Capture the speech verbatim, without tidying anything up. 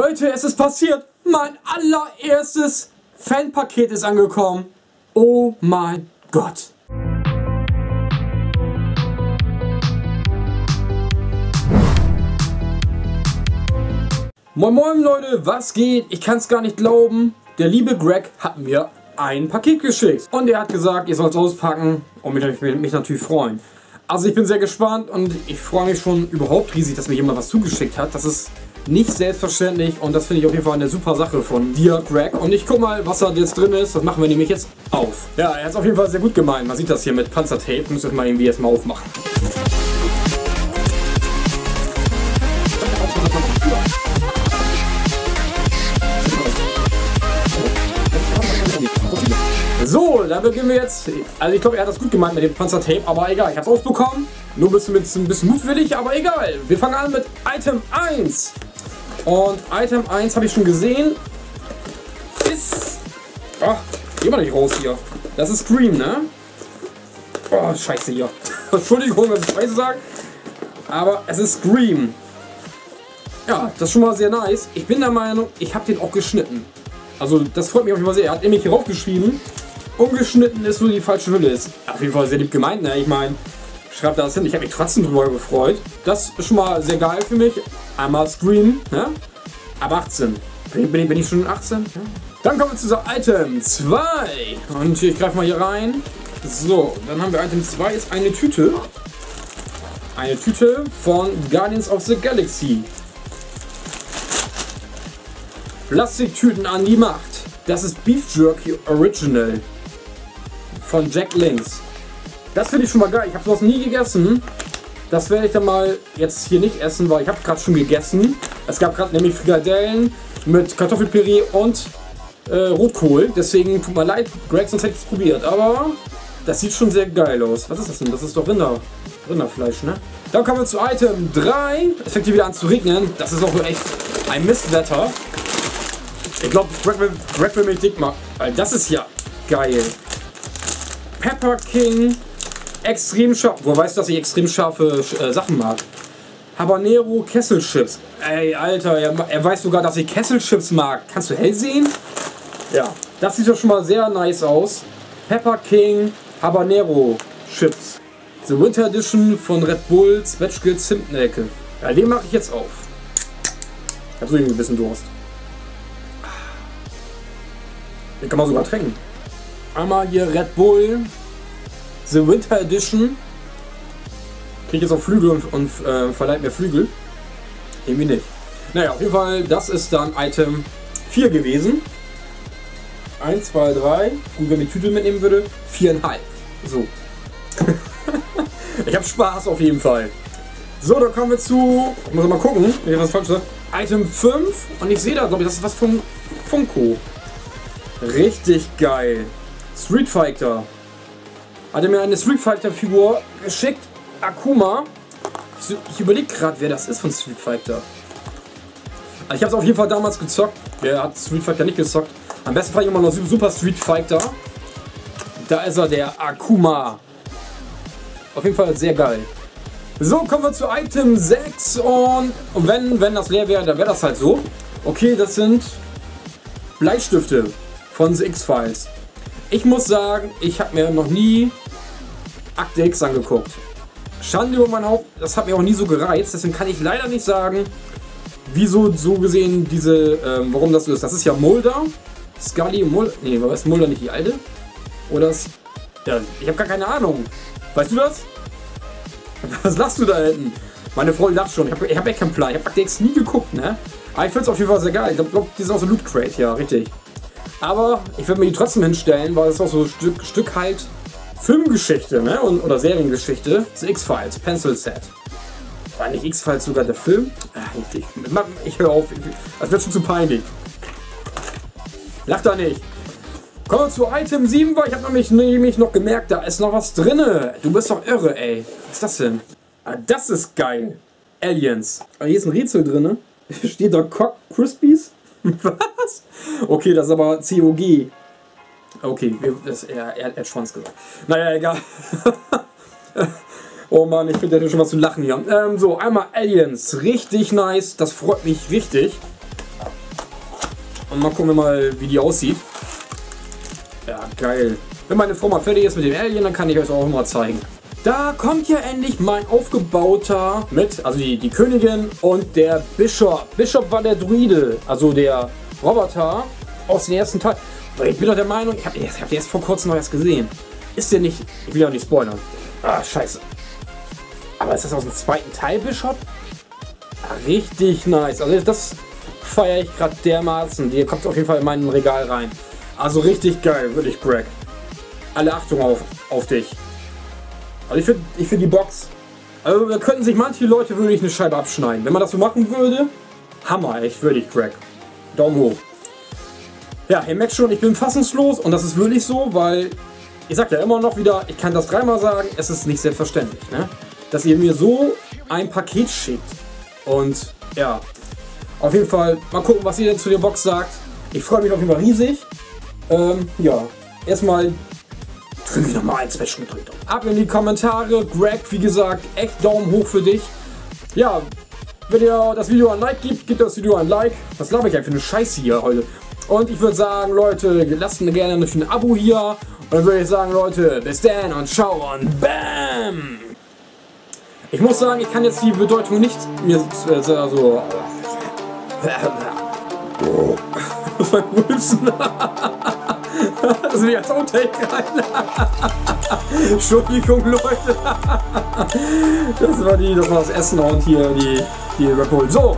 Leute, es ist passiert. Mein allererstes Fanpaket ist angekommen. Oh mein Gott. Moin moin Leute, was geht? Ich kann es gar nicht glauben. Der liebe Greg hat mir ein Paket geschickt. Und er hat gesagt, ihr sollt es auspacken. Und mich, mich, mich natürlich freuen. Also ich bin sehr gespannt und ich freue mich schon überhaupt riesig, dass mir jemand was zugeschickt hat. Das ist nicht selbstverständlich und das finde ich auf jeden Fall eine super Sache von dir, Greg. Und ich guck mal, was da jetzt drin ist. Das machen wir nämlich jetzt auf. Ja, er hat es auf jeden Fall sehr gut gemeint. Man sieht das hier mit Panzertape. Müssen wir mal irgendwie jetzt mal aufmachen. So, da beginnen wir jetzt. Also ich glaube, er hat das gut gemeint mit dem Panzertape, aber egal, ich habe es ausbekommen. Nur ein bisschen, ein bisschen mutwillig, aber egal. Wir fangen an mit Item eins. Und Item eins habe ich schon gesehen. Ist... Ach, geh mal nicht raus hier. Das ist Scream, ne? Oh, scheiße hier. Entschuldigung, wenn ich scheiße sage. Aber es ist Scream. Ja, das ist schon mal sehr nice. Ich bin der Meinung, ich habe den auch geschnitten. Also das freut mich auf jeden Fall sehr. Er hat nämlich hier raufgeschrieben, umgeschnitten ist, nur die falsche Hülle ist. Auf jeden Fall sehr lieb gemeint, ne? Ich meine, schreibt das hin. Ich habe mich trotzdem drüber gefreut. Das ist schon mal sehr geil für mich. Einmal Scream, ne? Ab achtzehn. Bin, bin, bin ich schon achtzehn? Ja. Dann kommen wir zu Item zwei. Und ich greife mal hier rein. So, dann haben wir Item zwei, ist eine Tüte. Eine Tüte von Guardians of the Galaxy. Plastiktüten an die Macht. Das ist Beef Jerky Original von Jack Links. Das finde ich schon mal geil. Ich habe sowas nie gegessen. Das werde ich dann mal jetzt hier nicht essen, weil ich habe gerade schon gegessen. Es gab gerade nämlich Frikadellen mit Kartoffelpüree und äh, Rotkohl. Deswegen tut mir leid, Greg, sonst hätte ich es probiert. Aber das sieht schon sehr geil aus. Was ist das denn? Das ist doch Rinder. Rinderfleisch, ne? Dann kommen wir zu Item drei. Es fängt hier wieder an zu regnen. Das ist auch echt ein Mistwetter. Ich glaube, Greg will mich dick machen. Weil das ist ja geil. Pepper King. Extrem scharf. Woher weißt du, dass ich extrem scharfe äh, Sachen mag? Habanero Kesselchips. Ey, Alter. Er, er weiß sogar, dass ich Kesselchips mag. Kannst du hell sehen? Ja. Das sieht doch schon mal sehr nice aus. Pepper King Habanero Chips. The Winter Edition von Red Bull Zwetschge Zimtnelke. Ja, den mache ich jetzt auf. Ich habe so irgendwie ein bisschen Durst. Den kann man sogar trinken. Einmal hier Red Bull, The Winter Edition. Krieg jetzt auch Flügel und, und äh, verleiht mir Flügel. Irgendwie nicht. Naja, auf jeden Fall, das ist dann Item vier gewesen. eins, zwei, drei. Gut, wenn ich die Tüte mitnehmen würde, vier Komma fünf. So. Ich hab Spaß auf jeden Fall. So, dann kommen wir zu... Ich muss mal gucken, wenn ich was falsch sage. Item fünf. Und ich sehe da, glaube ich, das ist was von Funko. Richtig geil. Street Fighter. Hat er mir eine Street Fighter Figur geschickt. Akuma. Ich, ich überlege gerade, wer das ist von Street Fighter. Also ich habe es auf jeden Fall damals gezockt. Wer hat Street Fighter nicht gezockt? Am besten fand ich immer noch Super Street Fighter. Da ist er, der Akuma. Auf jeden Fall sehr geil. So, kommen wir zu Item sechs. Und, und wenn, wenn das leer wäre, dann wäre das halt so. Okay, das sind Bleistifte von X-Files. Ich muss sagen, ich habe mir noch nie Akte X angeguckt. Schande über mein Haupt, das hat mir auch nie so gereizt, deswegen kann ich leider nicht sagen, wieso so gesehen diese, ähm, warum das so ist. Das ist ja Mulder, Scully, Mulder, nee, war Mulder nicht die alte? Oder ist, ja, ich habe gar keine Ahnung. Weißt du das? Was lachst du da hinten? Meine Freundin lacht schon, ich habe hab echt keinen Plan, ich habe Akte X nie geguckt, ne? Aber ich finde es auf jeden Fall sehr geil, ich glaube, die ist aus der Loot-Crate, ja, richtig. Aber ich werde mir die trotzdem hinstellen, weil es auch so ein Stück, Stück halt Filmgeschichte, ne? Und, oder Seriengeschichte. Das ist X-Files, Pencil Set. War nicht X-Files sogar der Film? Ach, ich, ich höre auf, das wird schon zu peinlich. Lach da nicht. Kommen wir zu Item sieben, weil ich habe nämlich, nämlich noch gemerkt, da ist noch was drin. Du bist doch irre, ey. Was ist das denn? Ah, das ist geil. Aliens. Ah, hier ist ein Rätsel drin. Steht da Cock Crispies? Was? Okay, das ist aber C O G. Okay, das, er, er hat Schwanz gesagt. Naja, egal. Oh Mann, ich finde ja schon was zu lachen hier. Ähm, so, einmal Aliens. Richtig nice. Das freut mich richtig. Und mal gucken wir mal, wie die aussieht. Ja, geil. Wenn meine Frau mal fertig ist mit dem Alien, dann kann ich euch auch mal zeigen. Da kommt ja endlich mein Aufgebauter mit, also die, die Königin und der Bischof. Bischof war der Druide, also der Roboter aus dem ersten Teil. Ich bin doch der Meinung, ich habe den erst, hab erst vor kurzem noch erst gesehen. Ist der nicht, ich will auch nicht spoilern. Ah, scheiße. Aber ist das aus dem zweiten Teil, Bischof? Ah, richtig nice. Also das feiere ich gerade dermaßen. Die kommt auf jeden Fall in mein Regal rein. Also richtig geil, wirklich, Greg. Alle Achtung auf, auf dich. Also ich finde ich find die Box, also da könnten sich manche Leute würde ich eine Scheibe abschneiden. Wenn man das so machen würde, Hammer, echt, würdig, Greg. Daumen hoch. Ja, ihr merkt schon, ich bin fassungslos und das ist wirklich so, weil ich sag ja immer noch wieder, ich kann das dreimal sagen, es ist nicht selbstverständlich, ne? Dass ihr mir so ein Paket schickt. Und ja, auf jeden Fall, mal gucken, was ihr denn zu der Box sagt. Ich freue mich auf jeden Fall riesig. Ähm, ja, erstmal drücke ich nochmal ein Special gedrückt. Ab in die Kommentare. Greg, wie gesagt, echt Daumen hoch für dich. Ja, wenn ihr das Video ein Like gibt, gebt das Video ein Like. Was glaube ich eigentlich für eine Scheiße hier heute? Und ich würde sagen, Leute, lasst mir gerne natürlich ein Abo hier. Und dann würde ich sagen, Leute, bis dann und ciao und bam! Ich muss sagen, ich kann jetzt die Bedeutung nicht mir äh, so... vergrüßen. Das ist wieder Soundtake rein. Entschuldigung, Leute. Das war die, das war das Essen und hier die, die Red Bull. So.